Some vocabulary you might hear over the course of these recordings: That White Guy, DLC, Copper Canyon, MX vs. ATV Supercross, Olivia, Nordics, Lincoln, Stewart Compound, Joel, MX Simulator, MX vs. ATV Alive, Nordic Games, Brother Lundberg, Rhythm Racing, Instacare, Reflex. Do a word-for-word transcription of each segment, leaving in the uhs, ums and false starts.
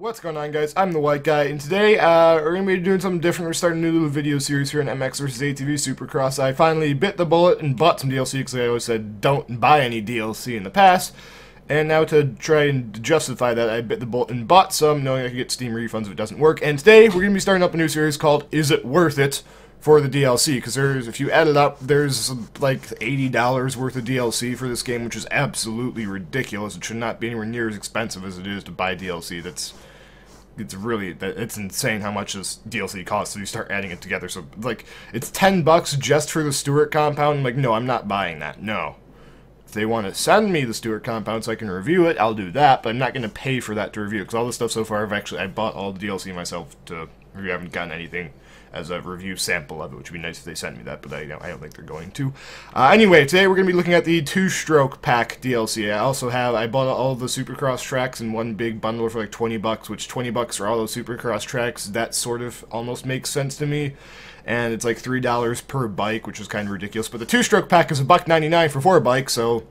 What's going on, guys? I'm the White Guy, and today uh, we're going to be doing something different. We're starting a new little video series here on M X versus. A T V Supercross. I finally bit the bullet and bought some D L C, because I always said don't buy any D L C in the past. And now to try and justify that, I bit the bullet and bought some, knowing I could get Steam refunds if it doesn't work. And today, we're going to be starting up a new series called Is It Worth It? For the D L C, because there's, if you add it up, there's like eighty dollars worth of D L C for this game, which is absolutely ridiculous. It should not be anywhere near as expensive as it is to buy D L C. That's, it's really, it's insane how much this D L C costs. So you start adding it together. So like, it's ten bucks just for the Stewart Compound. I'm like, no, I'm not buying that. No. If they want to send me the Stewart Compound so I can review it, I'll do that, but I'm not going to pay for that to review, because all the stuff so far, I've actually, I bought all the D L C myself to review. I haven't gotten anything as a review sample of it, which would be nice if they sent me that, but I, you know, I don't think they're going to. Uh, anyway, today we're going to be looking at the two-stroke pack D L C. I also have, I bought all the Supercross tracks in one big bundle for like twenty bucks, which twenty bucks for all those Supercross tracks, that sort of almost makes sense to me. And it's like three dollars per bike, which is kind of ridiculous. But the two-stroke pack is a buck ninety-nine for four bikes, so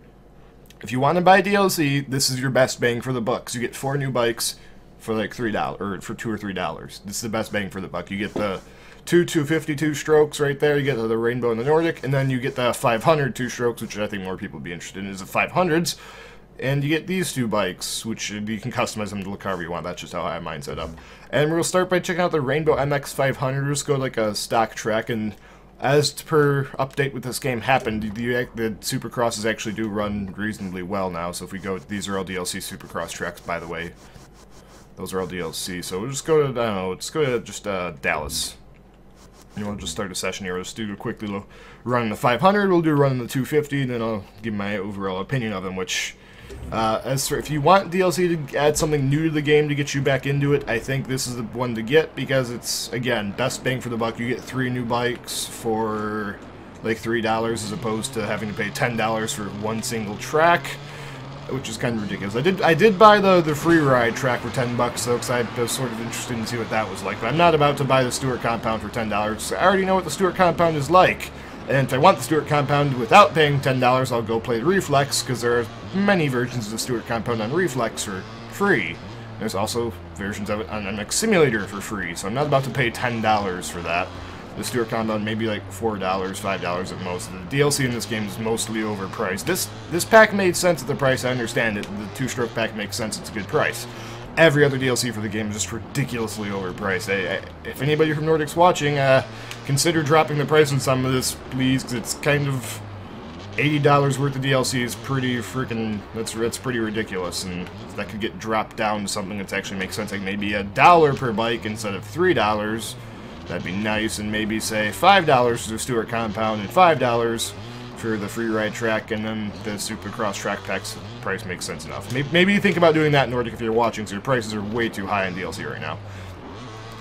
if you want to buy D L C, this is your best bang for the buck. You get four new bikes for like three dollars, or for two or three dollars. This is the best bang for the buck. You get the two two fifty-two strokes right there, you get the Rainbow and the Nordic, and then you get the five hundred two-strokes, which I think more people would be interested in, is the five hundreds. And you get these two bikes, which you can customize them to look however you want. That's just how I have mine set up. And we'll start by checking out the Rainbow M X five hundred. We'll just go to like a stock track, and as per update with this game happened, the, the Supercrosses actually do run reasonably well now. So if we go, these are all D L C Supercross tracks, by the way. Those are all D L C. So we'll just go to, I don't know, let's go to just uh, Dallas. And we'll just start a session here. Let's do a quick little run in the five hundred. We'll do a run in the two fifty, and then I'll give my overall opinion of them, which... Uh, as for if you want D L C to add something new to the game to get you back into it, I think this is the one to get, because it's, again, best bang for the buck. You get three new bikes for like three dollars, as opposed to having to pay ten dollars for one single track, which is kind of ridiculous. I did I did buy the, the free ride track for ten bucks, though, because I was sort of interested in see what that was like. But I'm not about to buy the Stewart Compound for ten dollars, so I already know what the Stewart Compound is like. And if I want the Stewart Compound without paying ten dollars, I'll go play the Reflex, because there are many versions of the Stewart Compound on Reflex for free. There's also versions of it on M X Simulator for free, so I'm not about to pay ten dollars for that. The Stewart Compound may be like four dollars, five dollars at most. The D L C in this game is mostly overpriced. This, this pack made sense at the price, I understand it. The two-stroke pack makes sense, it's a good price. Every other D L C for the game is just ridiculously overpriced. I, I, if anybody from Nordics watching, uh, consider dropping the price on some of this, please, because it's kind of eighty dollars worth of D L C is pretty freaking, that's, that's pretty ridiculous, and that could get dropped down to something that actually makes sense, like maybe a dollar per bike instead of three dollars, that'd be nice, and maybe, say, five dollars for the Stewart Compound and five dollars for the free ride track, and then the Supercross track packs price makes sense enough. Maybe you think about doing that in Nordic if you're watching, so your prices are way too high on D L C right now.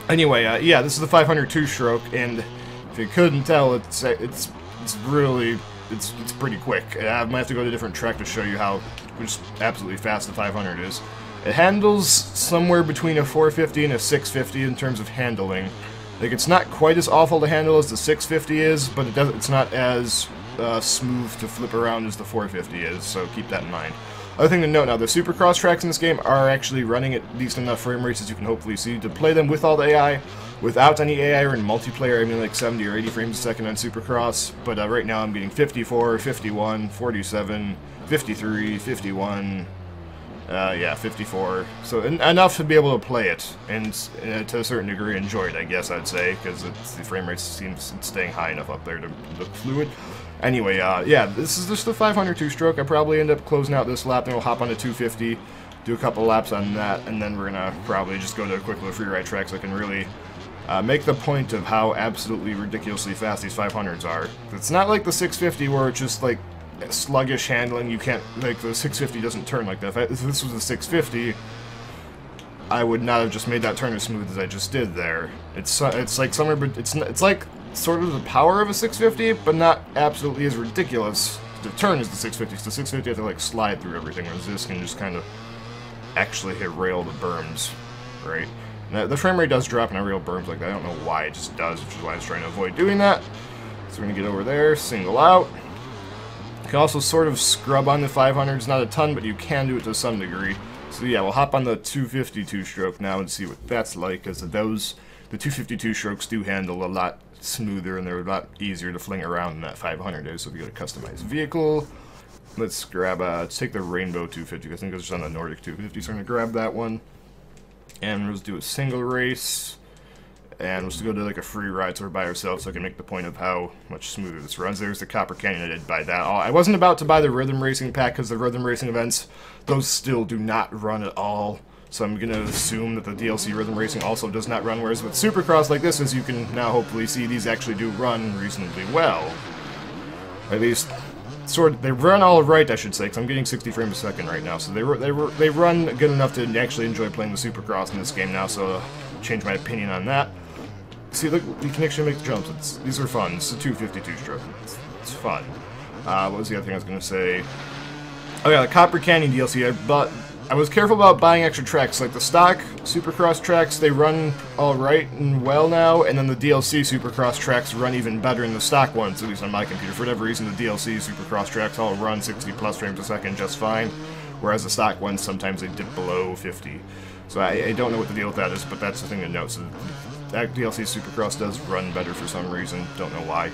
Anyway, uh, yeah, this is the five hundred two-stroke, and if you couldn't tell, it's it's it's really it's it's pretty quick. I might have to go to a different track to show you how just absolutely fast the five hundred is. It handles somewhere between a four fifty and a six fifty in terms of handling. Like, it's not quite as awful to handle as the six fifty is, but it does, it's not as Uh, smooth to flip around as the four fifty is, so keep that in mind. Other thing to note now, the Supercross tracks in this game are actually running at least enough frame rates, as you can hopefully see, to play them with all the A I. Without any A I or in multiplayer, I mean like seventy or eighty frames a second on Supercross, but uh, right now I'm getting fifty-four, fifty-one, forty-seven, fifty-three, fifty-one, uh, yeah, fifty-four. So en enough to be able to play it, and uh, to a certain degree enjoy it, I guess I'd say, because the frame rate seems it's staying high enough up there to look fluid. Anyway, uh, yeah, this is just the five hundred two-stroke. I probably end up closing out this lap, and we'll hop on to two fifty, do a couple laps on that, and then we're gonna probably just go to a quick little free ride track so I can really uh, make the point of how absolutely ridiculously fast these five hundreds are. It's not like the six fifty where it's just like sluggish handling. You can't, like, the six fifty doesn't turn like that. If, I, if this was a six fifty, I would not have just made that turn as smooth as I just did there. It's it's like somewhere, but it's it's like. Sort of the power of a six fifty, but not absolutely as ridiculous. The turn is the six fifty, so the six fifty has to like slide through everything, whereas this can just kind of actually hit rail the berms, right? Now, the frame rate does drop and I rail berms like that. I don't know why it just does, which is why I was trying to avoid doing that. So we're gonna get over there, single out. You can also sort of scrub on the five hundreds, not a ton, but you can do it to some degree. So yeah, we'll hop on the two fifty-two stroke now and see what that's like, because those, the two fifty-two strokes do handle a lot smoother and they're a lot easier to fling around than that five hundred is. So if you go to customized vehicle, let's grab a, let's take the Rainbow two fifty. I think it's just on the Nordic two fifty, so I'm gonna grab that one. And let's do a single race. And let's go to like a free ride tour by ourselves so I can make the point of how much smoother this runs. There's the Copper Canyon. I did buy that. I wasn't about to buy the Rhythm Racing pack because the Rhythm Racing events, those still do not run at all. So I'm going to assume that the D L C Rhythm Racing also does not run, whereas with Supercross like this, as you can now hopefully see, these actually do run reasonably well. At least, sort of, they run all right, I should say, because I'm getting sixty frames a second right now. So they, were, they, were, they run good enough to actually enjoy playing the Supercross in this game now, so I'll change my opinion on that. See, look, you can actually make the jumps. It's, these are fun. It's a two fifty-two stroke. It's, it's fun. Uh, what was the other thing I was going to say? Oh yeah, the Copper Canyon D L C. I bought, I was careful about buying extra tracks. Like the stock Supercross tracks, they run all right and well now, and then the D L C Supercross tracks run even better than the stock ones, at least on my computer. For whatever reason, the D L C Supercross tracks all run sixty plus frames a second just fine, whereas the stock ones, sometimes they dip below fifty. So I, I don't know what the deal with that is, but that's the thing to note. So that D L C Supercross does run better for some reason, don't know why.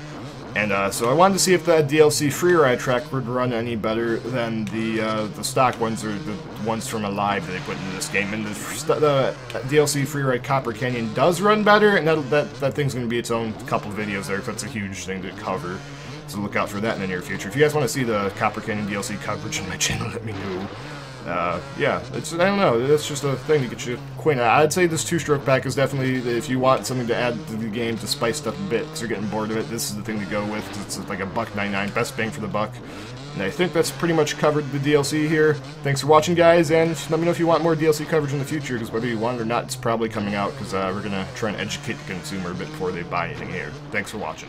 And uh, so I wanted to see if that D L C Freeride track would run any better than the uh, the stock ones, or the ones from Alive that they put into this game. And the, the D L C Freeride Copper Canyon does run better, and that, that, that thing's going to be its own couple videos there, because that's a huge thing to cover. So look out for that in the near future. If you guys want to see the Copper Canyon D L C coverage on my channel, let me know. Uh, yeah, it's, I don't know, that's just a thing to get you acquainted. I'd say this two-stroke pack is definitely, if you want something to add to the game to spice stuff a bit, because you're getting bored of it, this is the thing to go with, because it's like a buck ninety-nine, best bang for the buck. And I think that's pretty much covered the D L C here. Thanks for watching, guys, and let me know if you want more D L C coverage in the future, because whether you want it or not, it's probably coming out, because uh, we're going to try and educate the consumer a bit before they buy anything here. Thanks for watching.